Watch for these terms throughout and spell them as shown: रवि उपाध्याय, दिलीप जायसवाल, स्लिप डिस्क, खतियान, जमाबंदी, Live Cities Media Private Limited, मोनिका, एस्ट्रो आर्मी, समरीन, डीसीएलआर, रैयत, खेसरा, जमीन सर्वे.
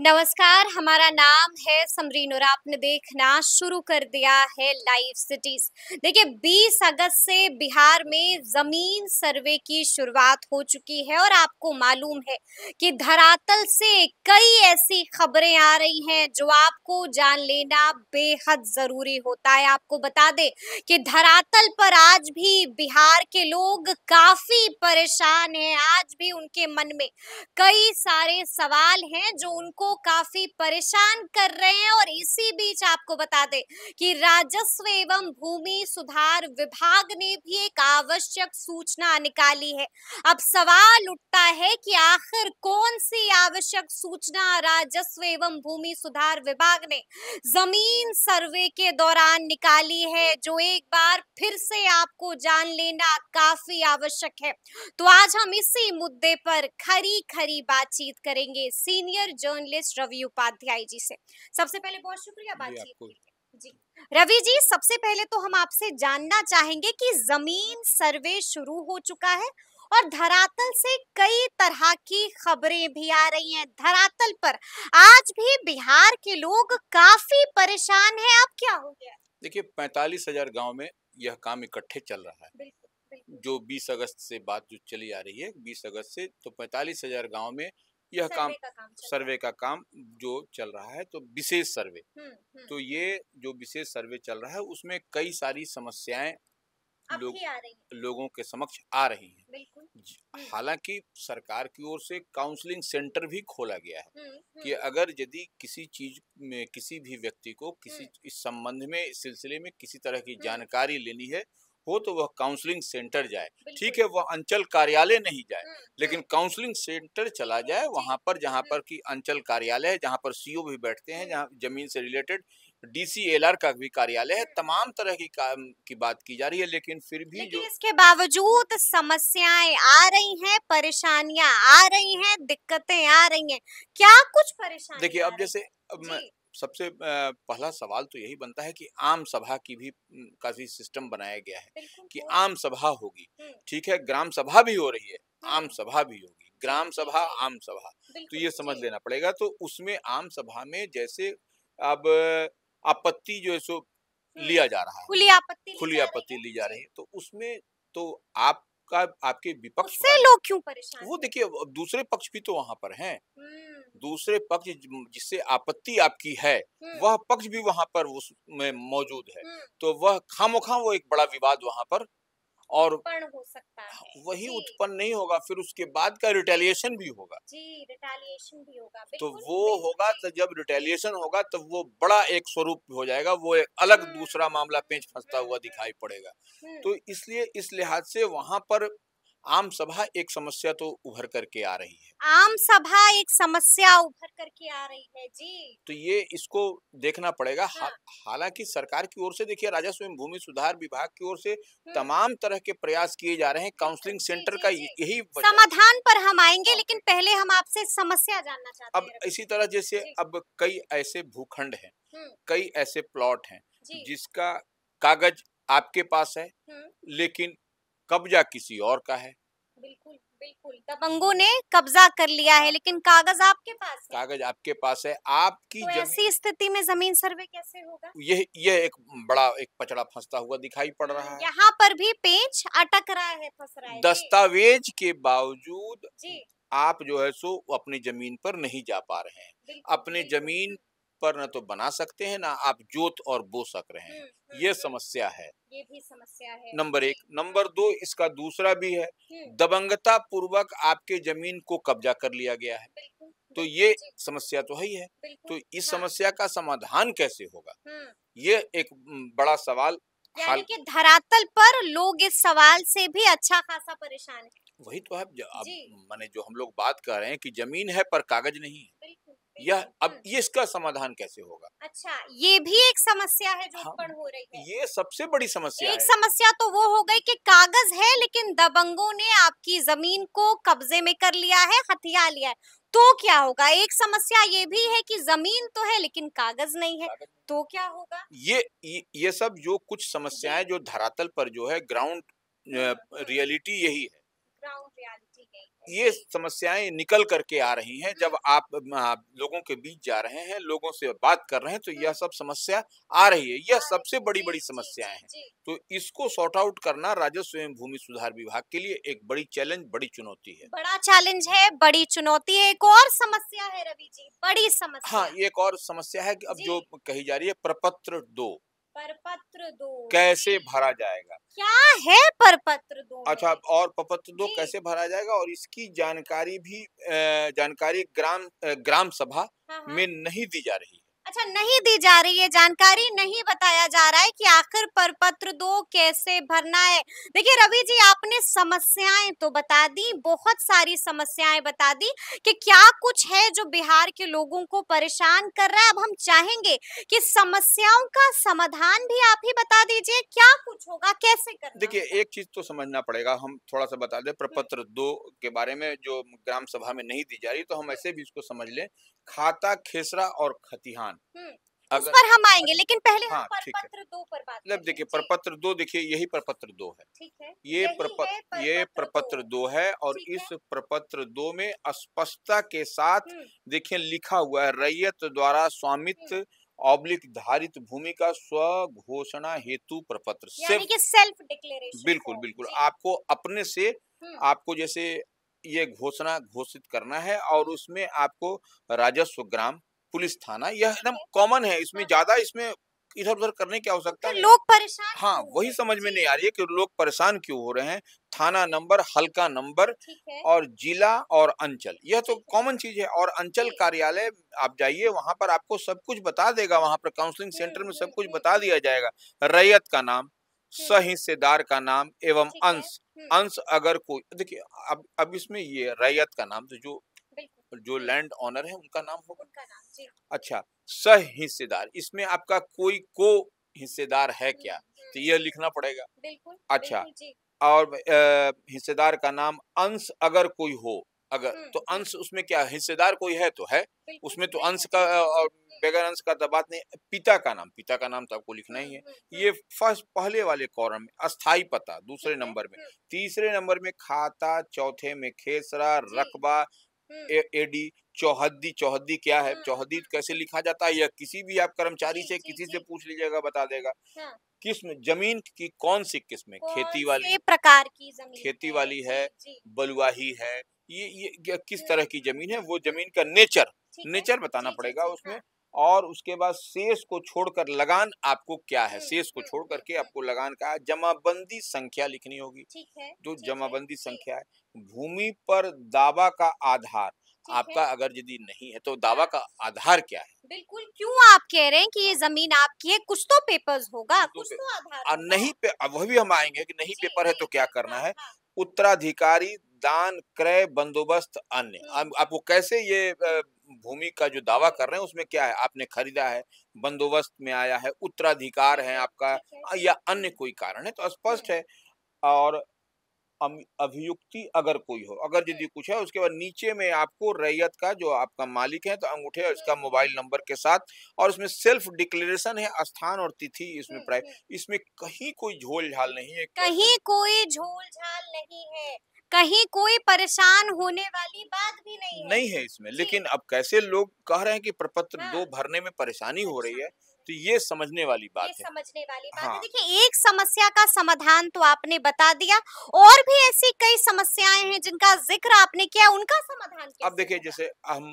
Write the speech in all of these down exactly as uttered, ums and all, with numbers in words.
नमस्कार, हमारा नाम है समरीन और आपने देखना शुरू कर दिया है लाइव सिटीज। देखिए बीस अगस्त से बिहार में जमीन सर्वे की शुरुआत हो चुकी है और आपको मालूम है कि धरातल से कई ऐसी खबरें आ रही हैं जो आपको जान लेना बेहद जरूरी होता है। आपको बता दें कि धरातल पर आज भी बिहार के लोग काफी परेशान हैं, आज भी उनके मन में कई सारे सवाल हैं जो उनको काफी परेशान कर रहे हैं। और इसी बीच आपको बता दें कि राजस्व एवं भूमि सुधार विभाग ने भी एक आवश्यक सूचना निकाली है। अब सवाल उठता है कि आखिर कौन सी आवश्यक सूचना राजस्व एवं भूमि सुधार विभाग ने जमीन सर्वे के दौरान निकाली है, जो एक बार फिर से आपको जान लेना काफी आवश्यक है। तो आज हम इसी मुद्दे पर खरी खरी बातचीत करेंगे सीनियर जर्नलिस्ट रवि उपाध्याय जी से। सबसे पहले बहुत शुक्रिया बातचीत जी। रवि जी, सबसे पहले तो हम आपसे जानना चाहेंगे कि जमीन सर्वे शुरू हो चुका है और धरातल से कई तरह की खबरें भी आ रही हैं। धरातल पर आज भी बिहार के लोग काफी परेशान हैं, अब क्या हो गया? देखिए पैंतालीस हजार गाँव में यह काम इकट्ठे चल रहा है। बिल्कुल, बिल्कुल। जो बीस अगस्त से बात जो चली आ रही है, बीस अगस्त से तो पैंतालीस हजार गाँव में यह काम, काम सर्वे का काम जो चल रहा है, तो विशेष सर्वे हुँ, हुँ. तो ये जो विशेष सर्वे चल रहा है उसमें कई सारी समस्याएं लोग, लोगों के समक्ष आ रही हैं। हालांकि सरकार की ओर से काउंसलिंग सेंटर भी खोला गया है हुँ, हुँ. कि अगर यदि किसी चीज में किसी भी व्यक्ति को किसी हुँ. इस संबंध में इस सिलसिले में किसी तरह की जानकारी लेनी है हो तो वह काउंसलिंग सेंटर जाए। ठीक है, वह अंचल कार्यालय नहीं जाए लेकिन काउंसलिंग सेंटर चला जाए, वहां पर जहां पर कि अंचल कार्यालय है, जहां पर सीओ भी बैठते हैं, जहां जमीन से रिलेटेड डीसीएलआर का भी कार्यालय है। तमाम तरह की काम की बात की जा रही है लेकिन फिर भी लेकिन जो इसके बावजूद समस्याएं आ रही हैं, परेशानियां आ रही हैं, दिक्कतें आ रही हैं, क्या कुछ परेशानी? देखिए अब जैसे सबसे पहला सवाल तो यही बनता है कि आम सभा की भी काफी सिस्टम बनाया गया है कि आम सभा होगी। ठीक है, ग्राम सभा भी हो रही है, आम सभा भी होगी, ग्राम सभा आम सभा, तो ये समझ लेना पड़ेगा। तो उसमें आम सभा में जैसे अब आपत्ति जो है सो लिया जा रहा है, खुली आपत्ति खुली आपत्ति ली जा रही है, तो उसमें तो आप का आपके विपक्ष से लोग क्यों परेशान? वो देखिए दूसरे पक्ष भी तो वहाँ पर हैं, दूसरे पक्ष जिससे आपत्ति आपकी है वह पक्ष भी वहाँ पर उसमें मौजूद है, तो वह खामोखा वो एक बड़ा विवाद वहाँ पर और हो सकता है। वही उत्पन्न नहीं होगा, फिर उसके बाद का रिटेलिएशन भी होगा जी, रिटेलिएशन भी होगा। तो वो होगा, तो जब रिटेलिएशन होगा तब वो बड़ा एक स्वरूप हो जाएगा, वो एक अलग दूसरा मामला पेंच फंसता हुआ दिखाई पड़ेगा। तो इसलिए इस लिहाज से वहाँ पर आम सभा एक समस्या तो उभर करके आ रही है, आम सभा एक समस्या उभर करके आ रही है जी। तो ये इसको देखना पड़ेगा। हाँ। हालांकि सरकार की ओर से देखिए राजस्व एवं भूमि सुधार विभाग की ओर से तमाम तरह के प्रयास किए जा रहे हैं। काउंसलिंग सेंटर जी, का जी, यही समाधान पर हम आएंगे लेकिन पहले हम आपसे समस्या जानना चाहते हैं। अब इसी तरह जैसे अब कई ऐसे भूखंड है, कई ऐसे प्लॉट है जिसका कागज आपके पास है लेकिन कब्जा किसी और का है। बिल्कुल बिल्कुल, दबंगों ने कब्जा कर लिया है लेकिन कागज आपके पास है। कागज आपके पास है आपकी, तो ऐसी स्थिति में जमीन सर्वे कैसे होगा? यह यह एक बड़ा एक पचड़ा फंसता हुआ दिखाई पड़ रहा है। यहाँ पर भी पेंच अटक रहा है, फंस रहा है। दस्तावेज के बावजूद जी। आप जो है सो अपनी जमीन पर नहीं जा पा रहे हैं, अपने जमीन पर न तो बना सकते हैं, ना आप जोत और बो सक रहे हैं। ये समस्या है, ये भी समस्या है नंबर एक। नंबर दो, इसका दूसरा भी है, दबंगता पूर्वक आपके जमीन को कब्जा कर लिया गया है। बिल्कुल, तो बिल्कुल, ये समस्या तो है ही है। तो इस हाँ। समस्या का समाधान कैसे होगा, ये एक बड़ा सवाल। यानी कि धरातल पर लोग इस सवाल से भी अच्छा खासा परेशान है। वही तो है, माने जो हम लोग बात कर रहे हैं कि जमीन है पर कागज नहीं है, यह अब ये इसका समाधान कैसे होगा? अच्छा, ये भी एक समस्या है जो उत्पन्न हो रही है। ये सबसे बड़ी समस्या एक है। समस्या तो वो हो गई कि कागज है लेकिन दबंगों ने आपकी जमीन को कब्जे में कर लिया है, हथिया लिया है, तो क्या होगा? एक समस्या ये भी है कि जमीन तो है लेकिन कागज नहीं है, तो क्या होगा? ये ये, ये सब जो कुछ समस्याएं जो धरातल पर जो है, ग्राउंड रियलिटी यही है। ग्राउंड रियलिटी ये समस्याएं निकल करके आ रही हैं। जब आप लोगों के बीच जा रहे हैं, लोगों से बात कर रहे हैं, तो यह सब समस्या आ रही है। यह सबसे बड़ी बड़ी समस्याएं हैं, तो इसको सॉर्ट आउट करना राजस्व एवं भूमि सुधार विभाग के लिए एक बड़ी चैलेंज, बड़ी चुनौती है। बड़ा चैलेंज है, बड़ी चुनौती है। एक और समस्या है रवि जी, बड़ी समस्या। हाँ, एक और समस्या है कि अब जो कही जा रही है प्रपत्र दो, परपत्र दो कैसे भरा जाएगा, क्या है परपत्र दो? अच्छा, और परपत्र दो कैसे भरा जाएगा, और इसकी जानकारी भी जानकारी ग्राम ग्राम सभा में नहीं दी जा रही है। अच्छा, नहीं दी जा रही है जानकारी, नहीं बताया जा रहा है कि आखिर परपत्र दो कैसे भरना है। देखिए रवि जी, आपने समस्याएं तो बता दी, बहुत सारी समस्याएं बता दी कि क्या कुछ है जो बिहार के लोगों को परेशान कर रहा है। अब हम चाहेंगे कि समस्याओं का समाधान भी आप ही बता दीजिए, क्या कुछ होगा, कैसे करना। देखिए, एक चीज तो समझना पड़ेगा, हम थोड़ा सा बता दें प्रपत्र दो के बारे में जो ग्राम सभा में नहीं दी जा रही, तो हम ऐसे भी इसको समझ लें, खाता, खेसरा और खतिहान, अगर, उस पर हम आएंगे, लेकिन पहले हाँ, हम परपत्र दो पर बात करें। देखिए परपत्र दो, देखिए यही परपत्र दो है, ठीक है? ये प्रपत्र ये प्रपत्र दो है, और इस प्रपत्र दो में स्पष्टता के साथ देखिए लिखा हुआ है, रैयत द्वारा स्वामित्व ऑब्लिक धारित भूमि का स्वघोषणा हेतु प्रपत्र, यानी कि सेल्फ डिक्लेरेशन। बिल्कुल बिल्कुल, आपको अपने से आपको जैसे ये घोषणा घोषित करना है, और उसमें आपको राजस्व ग्राम, पुलिस थाना, यह एकदम कॉमन है, इसमें ज्यादा इसमें इधर उधर करने की आवश्यकता नहीं। लोग परेशान, हाँ वही समझ में नहीं आ रही है कि लोग परेशान क्यों हो रहे हैं। थाना नंबर, हल्का नंबर और जिला और अंचल, यह तो कॉमन चीज है। और अंचल कार्यालय आप जाइए, वहां पर आपको सब कुछ बता देगा, वहां पर काउंसलिंग सेंटर में सब कुछ बता दिया जाएगा। रैयत का नाम, सहिस्सेदार का नाम एवं अंश अंश अगर कोई, देखिए अब अब इसमें ये रैयत का नाम तो जो जो लैंड ऑनर है उनका नाम होगा, उनका नाम जी। अच्छा, सह हिस्सेदार, इसमें आपका कोई को हिस्सेदार है क्या, तो यह लिखना पड़ेगा। बिल्कुल, अच्छा बिल्कुल जी। और हिस्सेदार का नाम अंश अगर कोई हो, अगर तो अंश, उसमें क्या हिस्सेदार कोई है तो है, उसमें तो अंश का और बगैर अंश का दबात नहीं। पिता का नाम, पिता का नाम तो आपको लिखना ही है। ये फर्स्ट पहले वाले कॉलम में, अस्थाई पता दूसरे नंबर में, तीसरे नंबर में खाता, चौथे में खेसरा, रकबा, एडी, चौहद्दी, चौहद्दी क्या है, चौहद्दी कैसे लिखा जाता है, या किसी भी आप कर्मचारी से किसी से पूछ लीजिएगा, बता देगा। किस्म, जमीन की कौन सी किस्म है, खेती वाली, प्रकार की जमीन, खेती वाली है, बलुआही है, ये ये किस तरह की जमीन है, वो जमीन का नेचर नेचर बताना पड़ेगा उसमें। और उसके बाद शेष को छोड़कर लगान आपको क्या है, शेष को छोड़ करके आपको लगान का जमाबंदी संख्या लिखनी होगी, जो जमाबंदी संख्या है। भूमि पर दावा का आधार आपका अगर यदि नहीं है तो दावा का आधार क्या है। बिल्कुल, क्यों आप कह रहे हैं कि ये जमीन आपकी है, कुछ तो पेपर्स होगा, कुछ तो आधार नहीं पे, वह भी हम आएंगे कि नहीं पेपर है तो क्या करना है। उत्तराधिकारी, दान, क्रय, बंदोबस्त, अन्य, आपको कैसे ये भूमि का जो दावा कर रहे हैं उसमें क्या है, आपने खरीदा है, बंदोबस्त में आया है, उत्तराधिकार है आपका, या अन्य कोई कारण है, तो स्पष्ट है। और अभियुक्ति अगर कोई हो, अगर यदि कुछ है। उसके बाद नीचे में आपको रैयत का जो आपका मालिक है तो अंगूठे और इसका मोबाइल नंबर के साथ, और इसमें सेल्फ डिक्लेरेशन है, स्थान और तिथि इसमें प्राइस, इसमें कहीं कोई झोल झाल नहीं है, कहीं कोई झोल झाल नहीं है, कहीं कोई परेशान होने वाली बात भी नहीं है। नहीं है इसमें। लेकिन अब कैसे लोग कह रहे हैं कि प्रपत्र हाँ। दो भरने में परेशानी हो रही है, तो ये समझने वाली बात है, समझने वाली बात हाँ। है। देखिए, एक समस्या का समाधान तो आपने बता दिया, और भी ऐसी कई समस्याएं हैं जिनका जिक्र आपने किया, उनका समाधान अब देखिए जैसे हम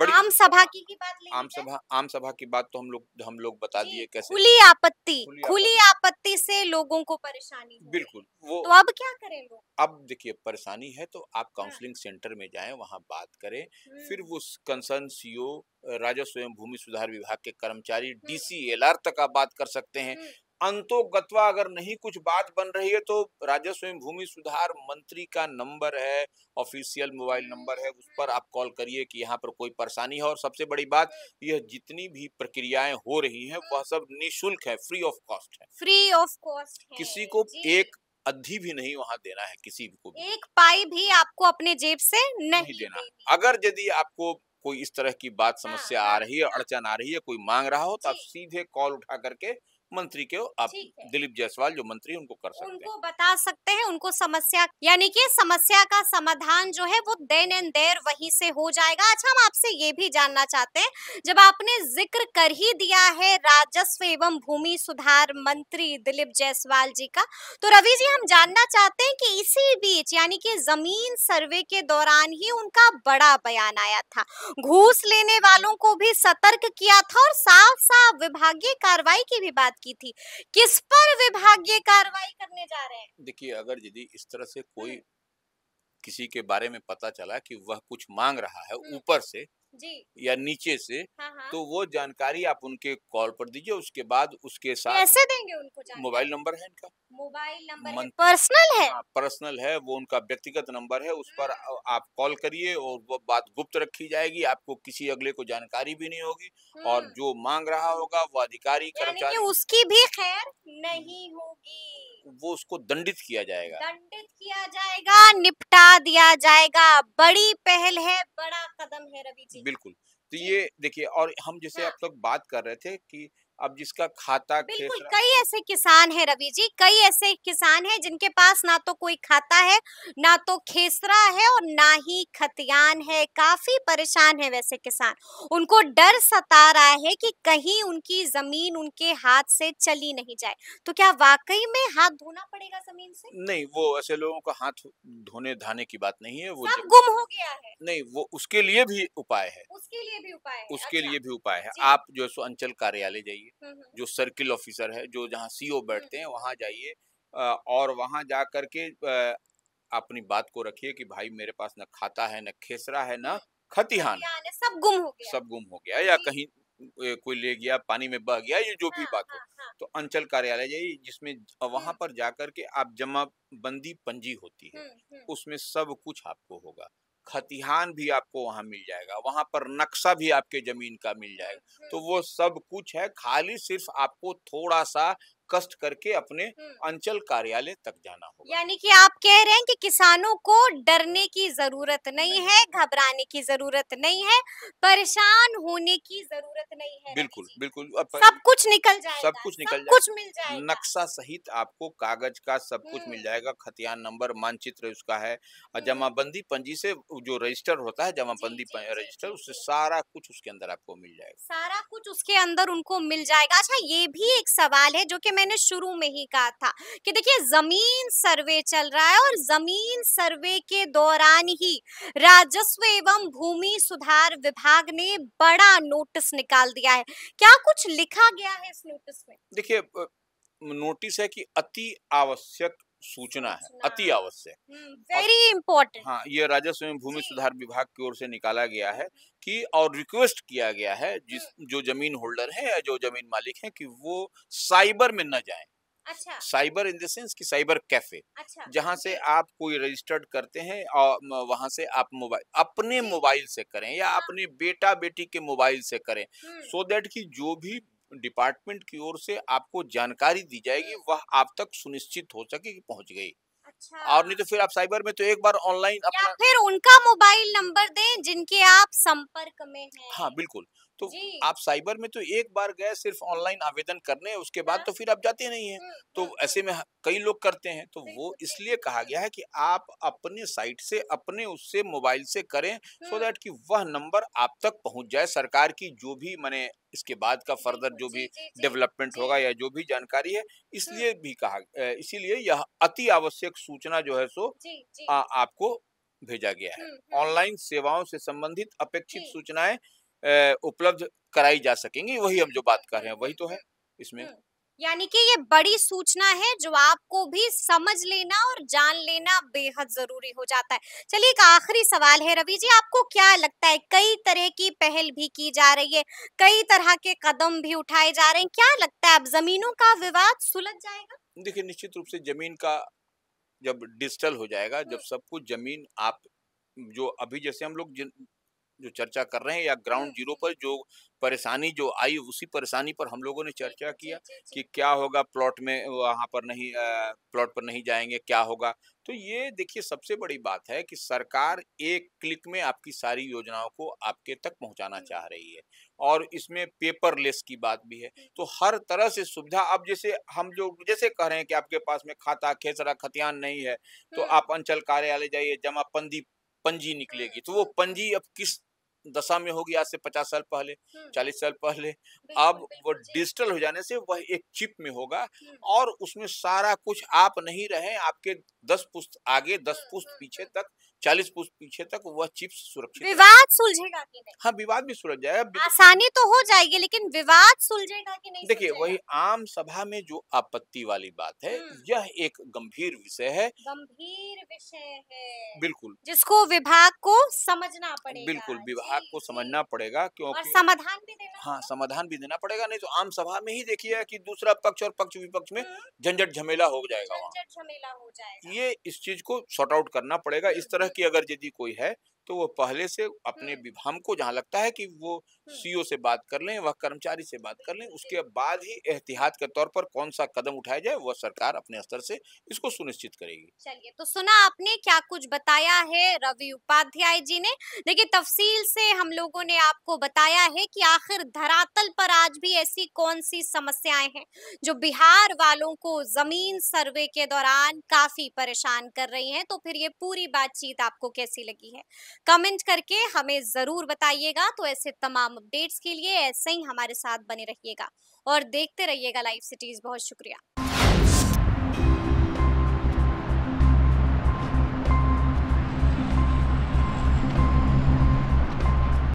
बड़ी आम सभा की, की बात आम सभा आम सभा की बात तो हम लोग हम लोग बता दिए कैसे खुली आपत्ति खुली आपत्ति से लोगों को परेशानी। बिल्कुल, वो तो अब क्या करें लोग? अब देखिए परेशानी है तो आप काउंसलिंग सेंटर में जाएं, वहां बात करें, फिर वो कंसर्न सीओ, राजस्व एवं भूमि सुधार विभाग के कर्मचारी, डीसीएलआर तक आप बात कर सकते हैं। अंतोगत्वा अगर नहीं कुछ बात बन रही है तो राजस्व एवं भूमि सुधार मंत्री का नंबर है, ऑफिशियल मोबाइल नंबर है, उस पर आप कॉल करिए कि यहाँ पर कोई परेशानी है। और सबसे बड़ी बात, यह जितनी भी प्रक्रियाएं हो रही हैं वह सब निःशुल्क है, फ्री ऑफ कॉस्ट है, फ्री ऑफ कॉस्ट है, किसी को एक अधी भी नहीं वहां देना है, किसी भी को भी। एक पाई भी आपको अपने जेब से नहीं, नहीं देना। अगर यदि आपको कोई इस तरह की बात समस्या आ रही है, अड़चन आ रही है, कोई मांग रहा हो, तो आप सीधे कॉल उठा करके मंत्री के आप दिलीप जायसवाल जो मंत्री उनको कर सकते हैं, उनको बता सकते हैं, उनको समस्या यानी कि समस्या का समाधान जो है वो देन एंड देयर वहीं से हो जाएगा। अच्छा, हम आपसे ये भी जानना चाहते हैं, जब आपने जिक्र कर ही दिया है राजस्व एवं भूमि सुधार मंत्री दिलीप जायसवाल जी का, तो रवि जी हम जानना चाहते हैं कि इसी बीच यानी कि जमीन सर्वे के दौरान ही उनका बड़ा बयान आया था, घूस लेने वालों को भी सतर्क किया था और साफ साफ विभागीय कार्रवाई की भी बात की थी। किस पर विभागीय कार्रवाई करने जा रहे हैं? देखिए, अगर यदि इस तरह से कोई किसी के बारे में पता चला कि वह कुछ मांग रहा है ऊपर से जी या नीचे से, हाँ हाँ। तो वो जानकारी आप उनके कॉल पर दीजिए, उसके बाद उसके साथ कैसे देंगे उनको? मोबाइल नंबर है इनका, मोबाइल नंबर पर्सनल है, पर्सनल है वो, उनका व्यक्तिगत नंबर है, उस पर आप कॉल करिए और वो बात गुप्त रखी जाएगी, आपको किसी अगले को जानकारी भी नहीं होगी और जो मांग रहा होगा वो अधिकारी कर्मचारी उसकी भी खैर नहीं होगी, वो उसको दंडित किया जाएगा, दंडित किया जाएगा, निपटा दिया जाएगा। बड़ी पहल है, बड़ा कदम है रवि जी। बिल्कुल, तो ये देखिए, और हम जैसे हाँ। आप लोग बात कर रहे थे कि अब जिसका खाता, बिल्कुल कई ऐसे किसान हैं रवि जी, कई ऐसे किसान हैं जिनके पास ना तो कोई खाता है, ना तो खेसरा है और ना ही खतियान है, काफी परेशान है वैसे किसान। उनको डर सता रहा है कि कहीं उनकी जमीन उनके हाथ से चली नहीं जाए, तो क्या वाकई में हाथ धोना पड़ेगा जमीन से? नहीं, वो ऐसे लोगों का हाथ धोने धाने की बात नहीं है, वो सब गुम हो गया है, नहीं वो उसके लिए भी उपाय है, उसके लिए भी उपाय है, उसके लिए भी उपाय है। आप जो सो अंचल कार्यालय जाइए, जो सर्किल ऑफिसर है, जो जहाँ सीओ बैठते हैं वहाँ जाइए और वहाँ जा करके अपनी बात को रखिए कि भाई मेरे पास ना खाता है, ना खेसरा है, ना खतिहान, सब गुम हो गया, सब गुम हो गया या कहीं कोई ले गया, पानी में बह गया, ये जो भी बात हो, तो अंचल कार्यालय जाइए, जिसमें वहाँ पर जाकर के आप जमाबंदी पंजी होती है उसमें सब कुछ आपको होगा, खतिहान भी आपको वहां मिल जाएगा, वहां पर नक्शा भी आपके जमीन का मिल जाएगा, तो वो सब कुछ है, खाली सिर्फ आपको थोड़ा सा कष्ट करके अपने अंचल कार्यालय तक जाना होगा। यानी कि आप कह रहे हैं कि किसानों को डरने की जरूरत नहीं, नहीं है, घबराने की जरूरत नहीं है, परेशान होने की जरूरत नहीं है। बिल्कुल बिल्कुल, सब कुछ निकल जाएगा, सब कुछ निकल जाएगा, कुछ मिल जाएगा, नक्शा सहित आपको कागज का सब कुछ मिल जाएगा, खतियान नंबर, मानचित्र उसका है, जमाबंदी पंजी से जो रजिस्टर होता है, जमाबंदी रजिस्टर, उससे सारा कुछ उसके अंदर आपको मिल जाएगा, सारा कुछ उसके अंदर उनको मिल जाएगा। अच्छा, ये भी एक सवाल है जो कि मैंने शुरू में ही कहा था कि देखिए जमीन सर्वे चल रहा है और जमीन सर्वे के दौरान ही राजस्व एवं भूमि सुधार विभाग ने बड़ा नोटिस निकाल दिया है, क्या कुछ लिखा गया है इस नोटिस में? देखिए, नोटिस है कि अति आवश्यक सूचना है, अति आवश्यक, वेरी इंपॉर्टेंट, हाँ, ये राजस्व एवं भूमि सुधार विभाग की ओर से निकाला गया है कि और रिक्वेस्ट किया गया है जिस जो जमीन होल्डर है या जो जमीन मालिक है कि वो साइबर में न जाएं। अच्छा, साइबर इन द सेंस कि साइबर कैफे, अच्छा, जहाँ से आप कोई रजिस्टर्ड करते हैं और वहाँ से आप मोबाइल अपने मोबाइल से करें या अपने बेटा बेटी के मोबाइल से करें, सो देट की जो भी डिपार्टमेंट की ओर से आपको जानकारी दी जाएगी वह आप तक सुनिश्चित हो सके कि पहुंच गई। अच्छा। और नहीं तो फिर आप साइबर में तो एक बार ऑनलाइन अपना, फिर उनका मोबाइल नंबर दें जिनके आप संपर्क में हैं। हाँ बिल्कुल, तो आप साइबर में तो एक बार गए सिर्फ ऑनलाइन आवेदन करने, उसके बाद तो फिर आप जाते नहीं हैं, तो ऐसे में कई लोग करते हैं, तो वो इसलिए कहा गया है कि आप अपने साइट से, अपने उससे मोबाइल से करें, सो दैट कि वह नंबर आप तक पहुंच जाए, सरकार की जो भी माने इसके बाद का फर्दर जो भी डेवलपमेंट होगा या जो भी जानकारी है, इसलिए भी कहा, इसीलिए यह अति आवश्यक सूचना जो है सो आपको भेजा गया है, ऑनलाइन सेवाओं से संबंधित अपेक्षित सूचनाएं उपलब्ध कराई जा सकेंगी, वही हम जो बात कर रहे हैं वही तो है इसमें। यानी कि ये बड़ी सूचना है जो आपको भी समझ लेना और जान लेना बेहद जरूरी हो जाता है। चलिए, एक आखिरी सवाल है रवि जी, आपको क्या लगता है कई तरह की पहल भी की जा रही है, कई तरह के कदम भी उठाए जा रहे हैं, क्या लगता है अब जमीनों का विवाद सुलझ जाएगा? देखिए, निश्चित रूप से जमीन का जब डिजिटल हो जाएगा, जब सब कुछ जमीन आप जो अभी जैसे हम लोग जो चर्चा कर रहे हैं या ग्राउंड जीरो पर जो परेशानी जो आई उसी परेशानी पर हम लोगों ने चर्चा किया कि क्या होगा प्लॉट में, वहाँ पर नहीं प्लॉट पर नहीं जाएंगे, क्या होगा। तो ये देखिए सबसे बड़ी बात है कि सरकार एक क्लिक में आपकी सारी योजनाओं को आपके तक पहुँचाना चाह रही है और इसमें पेपरलेस की बात भी है। तो हर तरह से सुविधा, अब जैसे हम जो जैसे कह रहे हैं कि आपके पास में खाता खेसरा खतियान नहीं है तो आप अंचल कार्यालय जाइए, जमाबंदी पंजी निकलेगी। तो वो पंजी अब किस दशा में होगी, आज से पचास साल पहले, चालीस साल पहले। अब वो डिजिटल हो जाने से वह एक चिप में होगा और उसमें सारा कुछ आप नहीं रहे, आपके दस पुश्त आगे, दस पुश्त पीछे तक, चालीस पुश्त पीछे तक वह चिप सुरक्षित। विवाद सुलझेगा कि नहीं? हाँ, विवाद भी सुलझ जाएगा, आसानी तो हो जाएगी, लेकिन विवाद सुलझेगा कि नहीं? देखिए वही आम सभा में जो आपत्ति वाली बात है, यह एक गंभीर विषय है, गंभीर विषय है बिल्कुल, जिसको विभाग को समझना पड़ेगा, बिल्कुल विभाग को समझना पड़ेगा, क्योंकि समाधान भी देना, हाँ समाधान भी देना पड़ेगा। नहीं तो आम सभा में ही देखिए कि दूसरा पक्ष और पक्ष विपक्ष में झंझट झमेला हो जाएगा, झमेला हो जाएगा। ये इस चीज को सॉर्ट आउट करना पड़ेगा। इस तरह की अगर यदि कोई है तो वो पहले से अपने विभाग को, जहाँ लगता है कि वो सीईओ से बात कर लें, वह कर्मचारी से बात कर लें, उसके बाद ही एहतियात के तौर पर कौन सा कदम उठाया जाए वह सरकार अपने स्तर से इसको सुनिश्चित करेगी। चलिए, तो सुना आपने क्या कुछ बताया है रवि उपाध्याय जी ने। देखिए तफसील से हम लोगों ने आपको बताया है कि आखिर धरातल पर आज भी ऐसी कौन सी समस्याएं हैं जो बिहार वालों को जमीन सर्वे के दौरान काफी परेशान कर रही है। तो फिर ये पूरी बातचीत आपको कैसी लगी है, कमेंट करके हमें जरूर बताइएगा। तो ऐसे तमाम अपडेट्स के लिए ऐसे ही हमारे साथ बने रहिएगा और देखते रहिएगा लाइव सिटीज। बहुत शुक्रिया।